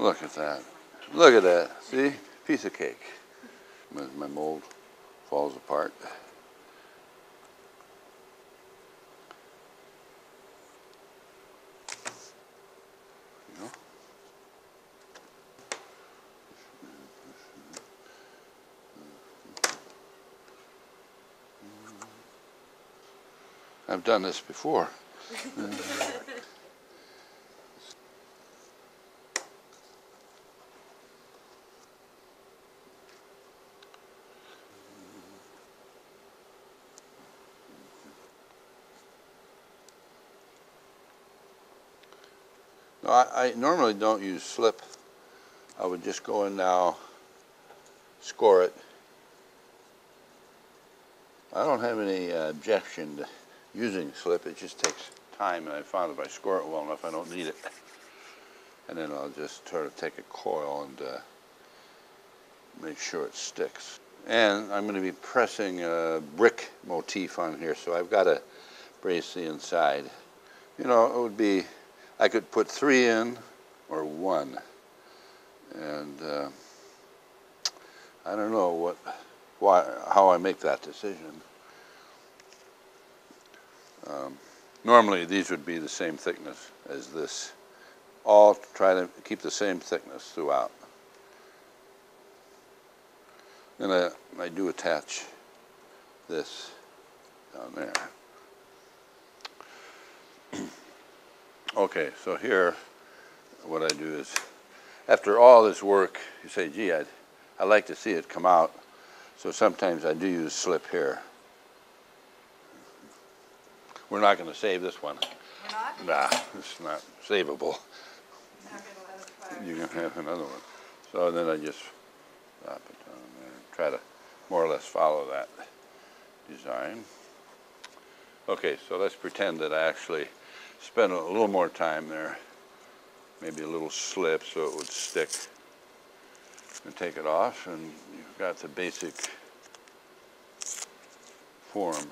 Look at that. Look at that. See? Piece of cake. My mold falls apart. I've done this before. No, I normally don't use slip. I would just go in now, score it. I don't have any objection to using slip, it just takes time, and I found if I score it well enough, I don't need it. And then I'll just sort of take a coil and make sure it sticks. And I'm going to be pressing a brick motif on here, so I've got to brace the inside. You know, it would be, I could put 3 in or 1. And I don't know how I make that decision. Normally these would be the same thickness as this. All try to keep the same thickness throughout. And I do attach this down there. Okay, so here what I do is, after all this work, you say, gee, I'd like to see it come out. So sometimes I do use slip here. We're not going to save this one. We're not? Nah, it's not savable. You're going to have another one. So then I just drop it down there and try to more or less follow that design. Okay, so let's pretend that I actually spent a little more time there. Maybe a little slip so it would stick. And take it off, and you've got the basic form.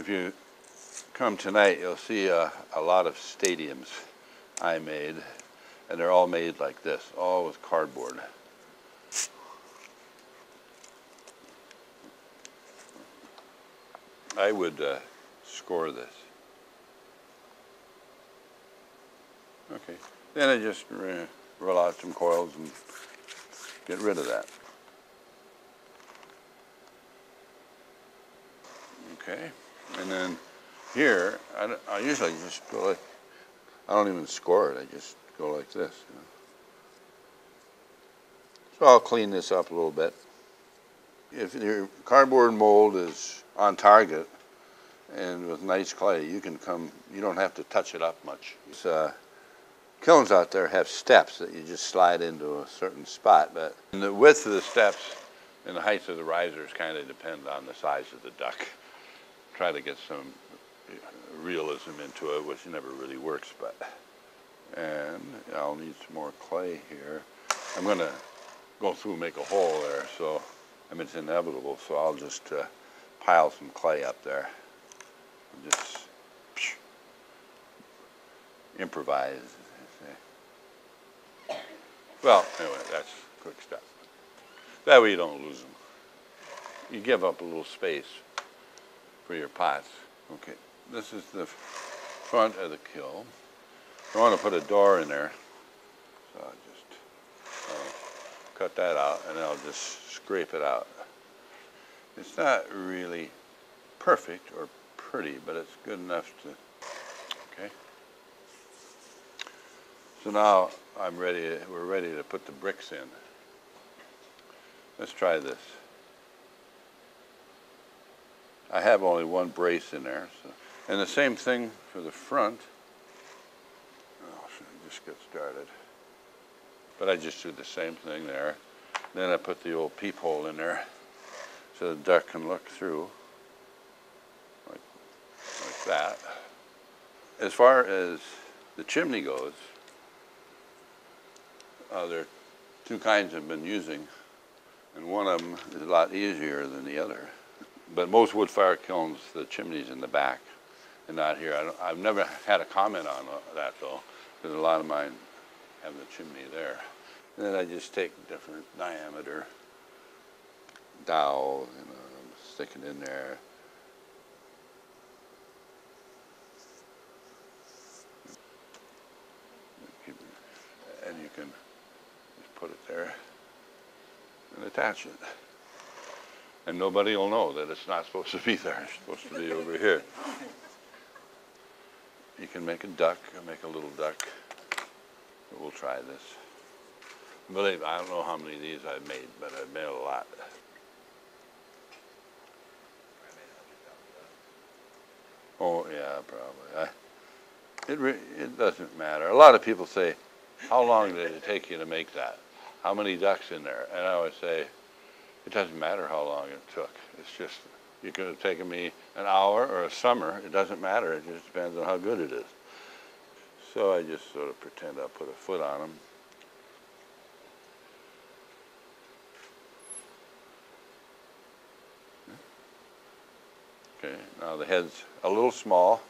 If you come tonight, you'll see a lot of stadiums I made, and they're all made like this, all with cardboard. I would score this. Okay, then I just roll out some coils and get rid of that. Okay, and then here, I usually just go like, I don't even score it, I just go like this. You know. So I'll clean this up a little bit. If your cardboard mold is on target and with nice clay, you can come, you don't have to touch it up much. Kilns out there have steps that you just slide into a certain spot, but the width of the steps and the heights of the risers kind of depend on the size of the duck. Try to get some realism into it, which never really works, but. And I'll need some more clay here. I'm going to go through and make a hole there, so I mean, it's inevitable, so I'll just pile some clay up there. And just psh, improvise, as they say. Well, anyway, that's a quick step. That way you don't lose them. You give up a little space for your pots. Okay, this is the front of the kiln. I want to put a door in there, so I'll just cut that out, and I'll just scrape it out. It's not really perfect or pretty, but it's good enough to, okay. So now I'm ready, we're ready to put the bricks in. Let's try this. I have only one brace in there, so. And the same thing for the front. Oh, should I just get started? But I just do the same thing there. Then I put the old peephole in there so the duck can look through, like that. As far as the chimney goes, there are two kinds I've been using, and one of them is a lot easier than the other. But most wood-fire kilns, the chimney's in the back and not here. I've never had a comment on that, though, because a lot of mine have the chimney there. And then I just take a different diameter dowel and stick it in there. And you can just put it there and attach it. And nobody will know that it's not supposed to be there. It's supposed to be over here. You can make a duck, make a little duck. We'll try this. Believe, I don't know how many of these I've made, but I've made a lot. Oh yeah, probably. It doesn't matter. A lot of people say, how long did it take you to make that? How many ducks in there? And I always say, it doesn't matter how long it took. It's just, it could have taken me an hour or a summer. It doesn't matter. It just depends on how good it is. So I just sort of pretend I put a foot on them. Okay, now the head's a little small.